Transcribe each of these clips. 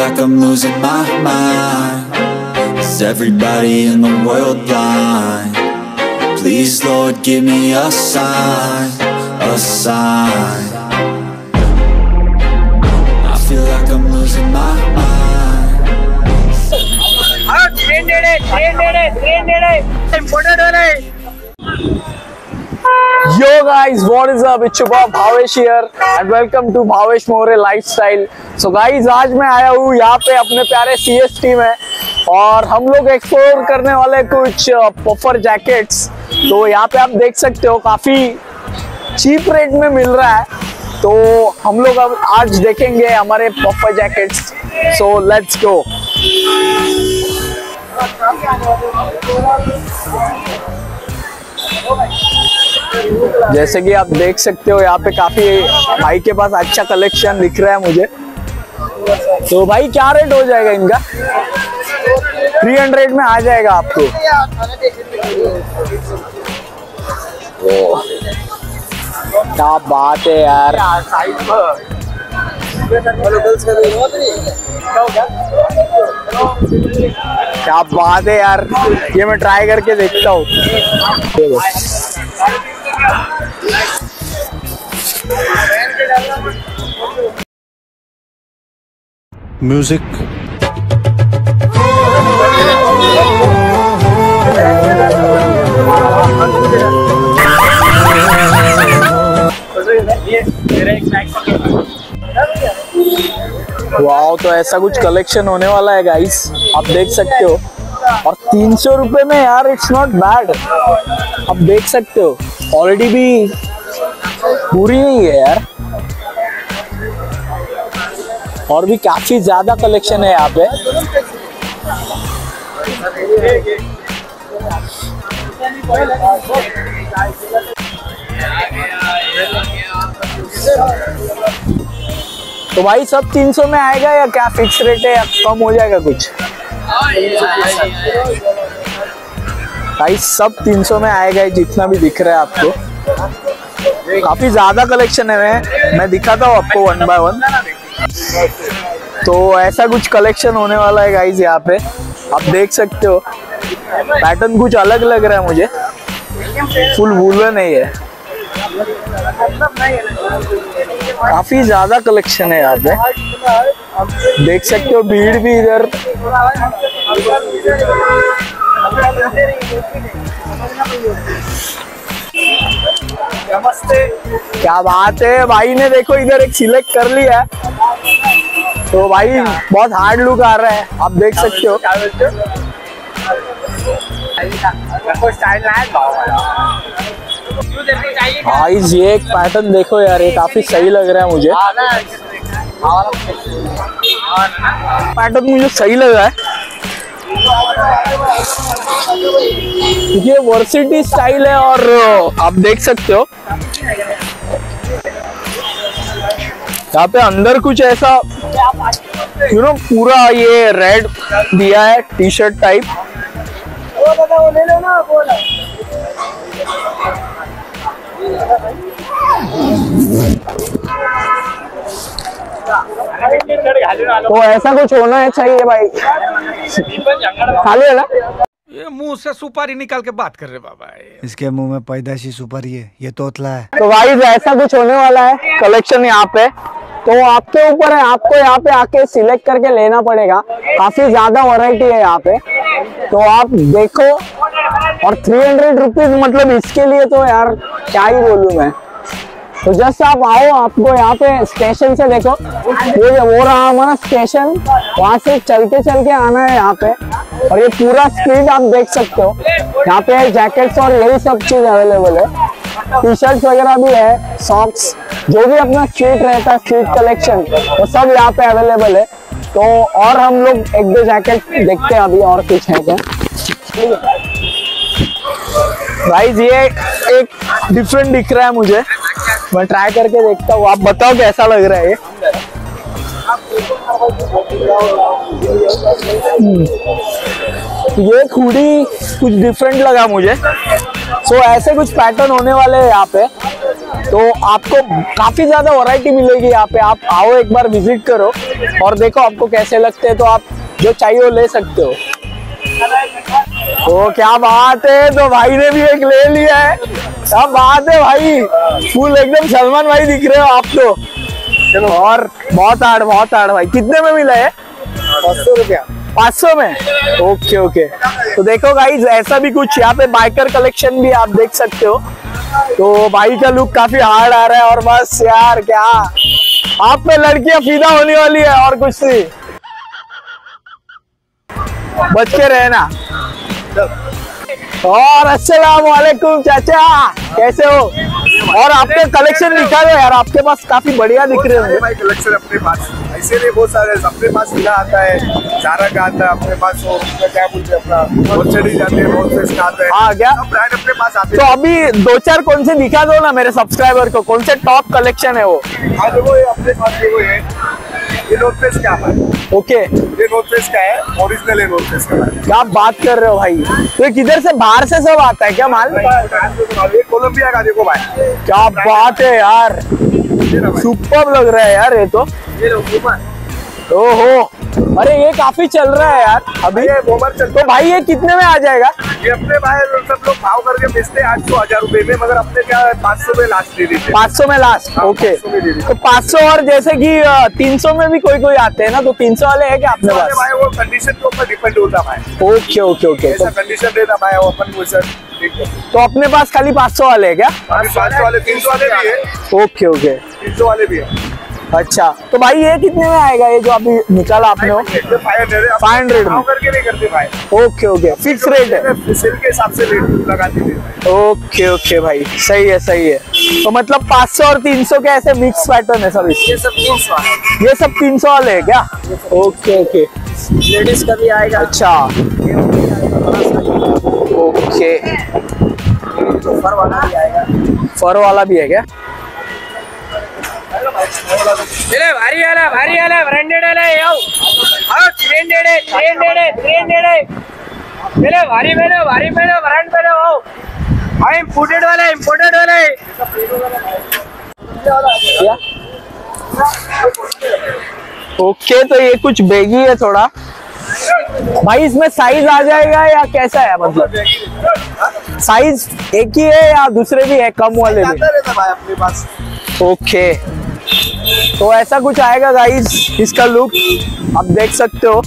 like I'm losing my mind. Is everybody in the world blind? Please, Lord, give me a sign, a sign. I feel like I'm losing my mind. Hard, train did it. Important, right? Yo guys, what is up? It's your boy Bhavesh here and welcome to Bhavesh मोहरे lifestyle. So guys, आज मैं आया हूँ यहाँ पे अपने प्यारे CS team है और हम लोग एक्सप्लोर करने वाले कुछ पफर जैकेट्स। तो यहाँ पे आप देख सकते हो काफी चीप रेट में मिल रहा है, तो हम लोग अब आज देखेंगे हमारे puffer jackets. So let's go। जैसे कि आप देख सकते हो यहाँ पे काफी भाई के पास अच्छा कलेक्शन दिख रहा है मुझे। तो भाई क्या रेट हो जाएगा इनका? 300 में आ जाएगा आपको। क्या बात है यार, क्या बात है यार, ये मैं ट्राई करके देखता हूँ। म्यूजिक वाओ, तो ऐसा कुछ कलेक्शन होने वाला है गाइस, आप देख सकते हो। और 300 रुपए में यार, इट्स नॉट बैड। आप देख सकते हो ऑलरेडी भी पूरी नहीं है यार, और भी काफी ज्यादा कलेक्शन है यहाँ पे। तो भाई सब 300 में आएगा या क्या फिक्स रेट है या कम हो जाएगा कुछ? भाई सब 300 में आएगा जितना भी दिख रहा है आपको। काफी ज्यादा कलेक्शन है, मैं दिखाता हूँ आपको वन बाय वन। तो ऐसा कुछ कलेक्शन होने वाला है गाइस यहाँ पे, आप देख सकते हो। पैटर्न कुछ अलग लग रहा है मुझे, फुल वूलन नहीं है। काफी ज्यादा कलेक्शन है यहाँ पे, देख सकते हो। भीड़ भी इधर नमस्ते, क्या बात है। भाई ने देखो इधर एक सिलेक्ट कर लिया है, तो भाई बहुत हार्ड लुक आ रहा है, आप देख सकते हो। गाइस ये एक पैटर्न देखो यार, ये काफी सही लग रहा है मुझे। पैटर्न मुझे सही लग रहा है, ये वर्सिटी स्टाइल है और आप देख सकते हो यहाँ पे अंदर कुछ ऐसा यू नो पूरा ये रेड दिया है, टी शर्ट टाइप। तो ऐसा कुछ होना चाहिए भाई, खाली है ना। ये मुंह से सुपारी निकाल के बात कर रहे बाबा, इसके मुंह में पैदाशी सुपारी है, ये तोतला है। तो भाई ऐसा कुछ होने वाला है कलेक्शन यहाँ पे, तो आपके ऊपर है, आपको यहाँ पे आके सिलेक्ट करके लेना पड़ेगा। काफी ज्यादा वैरायटी है यहाँ पे, तो आप देखो। और 300 रुपीज, मतलब इसके लिए तो यार क्या ही बोलूं मैं। तो जस्ट आप आओ, आपको यहाँ पे स्टेशन से देखो, ये वो रहा हमारा स्टेशन, वहाँ से चलते आना है यहाँ पे। और ये पूरा स्ट्रीट आप देख सकते हो, यहाँ पे जैकेट्स और यही सब चीज अवेलेबल है। टी शर्ट वगैरह भी है, सॉक्स, जो भी अपना स्ट्रीट रहता है, स्ट्रीट कलेक्शन, वो सब यहाँ पे अवेलेबल है। तो और हम लोग एक दो जैकेट देखते हैं अभी, और कुछ है क्या। गाइस ये एक डिफरेंट दिख रहा है मुझे, मैं ट्राई करके देखता हूँ, आप बताओ कैसा लग रहा है ये। हुडी कुछ डिफरेंट लगा मुझे। सो ऐसे कुछ पैटर्न होने वाले हैं यहाँ पे, तो आपको काफ़ी ज़्यादा वैरायटी मिलेगी यहाँ पे। आप आओ, एक बार विजिट करो और देखो आपको कैसे लगते हैं, तो आप जो चाहिए वो ले सकते हो। तो क्या बात है, तो भाई ने भी एक ले लिया है। क्या बात है भाई, फुल एकदम सलमान भाई दिख रहे हो आप तो। चलो, और बहुत हार्ड भाई। कितने में मिला है? 500 रुपया। 500 में? Okay okay. तो देखो गाइज, ऐसा भी कुछ यहाँ पे बाइकर कलेक्शन भी आप देख सकते हो। तो भाई का लुक काफी हार्ड आ रहा है और बस यार, क्या आप में लड़कियां फीदा होने वाली है, और कुछ नहीं, बच के रहना। और अस्सलाम वालेकुम चाचा, कैसे हो? और आपके कलेक्शन निकालो यार, आपके पास काफी बढ़िया दिख रहे होंगे भाई कलेक्शन। अपने पास ऐसे भी बहुत सारे, अपने पास फीला आता है, जारा का आता है अपने पास, क्या बोलते हैं अपना, बहुत चढ़ी जाते हैं, बहुत फेस्ट आता है। हाँ, क्या ब्रांड अपने पास आते हैं। तो अभी दो चार कौन से दिखा दो ना मेरे सब्सक्राइबर को, कौन से टॉप कलेक्शन है वो। हाँ देखो, ये अपने पास देखो, ये नोटफेस का है। ओके, ये नोटफेस का है, ओरिजिनल है नोटफेस का। क्या बात कर रहे हो भाई, तो किधर से, बाहर से सब आता है क्या माल? ये कोलंबिया का देखो भाई, क्या बात है यार, सुपर लग रहा है यार ये तो। ओहो, अरे ये काफी चल रहा है यार अभी ये बोमर चल। तो भाई ये कितने में आ जाएगा? ये अपने भाई सब लोग भाव करके बेचते हैं 800-1000 रुपए में, मगर अपने क्या 500 में लास्ट दे देते हैं। 500 में लास्ट? ओके, तो 500। और जैसे कि 300 में भी कोई कोई आते हैं ना, तो 300 वाले है क्या आपने पास? भाई वो कंडीशन के ऊपर डिपेंड होता भाई। ओके ओके ओके, कंडीशन देता भाई वो अपन। तो अपने पास खाली 500 वाले है क्या? 500 वाले, 300 वाले भी है। ओके ओके, 300 वाले भी है। अच्छा, तो भाई ये कितने में आएगा, ये जो अभी निकाला आपने? 500 में करके नहीं करते भाई। ओके ओके, फिक्स रेट है, सेल के हिसाब से रेट लगा दीजिए। ओके ओके भाई, सही है सही है। तो मतलब 500 और 300 के ऐसे मिक्स पैटर्न है सब इसके? ये सब 300 वाले है क्या? ओके ओके, लेडीज का भी आएगा। अच्छा ओके, फर वाला भी है क्या? भारी वाला, भारी वाला, ब्रांडेड वाला है। आओ, ब्रांडेड है, ब्रांडेड है, ब्रांडेड है। चले भारी में लो, भारी में लो, ब्रांड में लो। आओ, भाई इंपोर्टेड वाला है, इंपोर्टेड वाला है। ओके, तो ये कुछ बेगी है थोड़ा भाई, इसमें साइज आ जाएगा या कैसा है? मतलब साइज एक ही है या दूसरे भी है, कम वाले भी भाई अपने पास? ओके, तो ऐसा कुछ आएगा गाइज, इसका लुक आप देख सकते हो।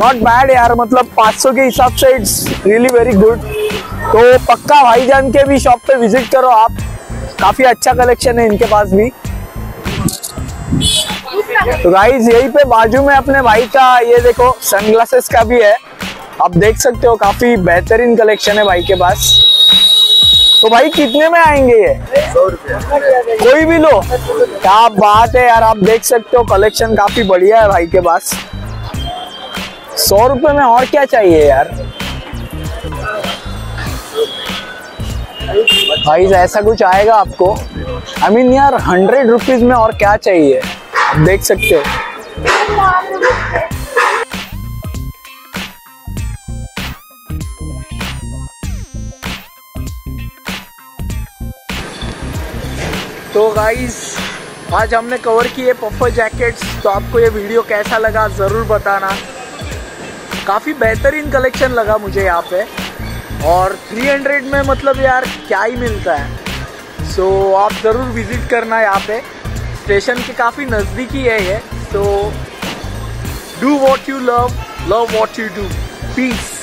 नॉट बैड यार, मतलब 500 के हिसाब से इट्स रियली वेरी गुड। तो पक्का भाईजान के भी शॉप पे विजिट करो आप, काफी अच्छा कलेक्शन है इनके पास भी। तो गाइज यही पे बाजू में अपने भाई का ये देखो सनग्लासेस का भी है, आप देख सकते हो, काफी बेहतरीन कलेक्शन है भाई के पास। तो भाई कितने में आएंगे ये? 100 रुपया, कोई भी लो। क्या बात है यार, आप देख सकते हो कलेक्शन काफी बढ़िया है भाई के पास। 100 रुपये में और क्या चाहिए यार भाई, ऐसा कुछ आएगा आपको। आई मीन यार 100 रुपीज में और क्या चाहिए, आप देख सकते हो। तो गाइज आज हमने कवर किए पफर जैकेट्स, तो आपको ये वीडियो कैसा लगा ज़रूर बताना। काफ़ी बेहतरीन कलेक्शन लगा मुझे यहाँ पे, और 300 में मतलब यार क्या ही मिलता है। सो आप ज़रूर विज़िट करना यहाँ पे, स्टेशन के काफ़ी नज़दीकी है ये। So do what you love, love what you do. Piece.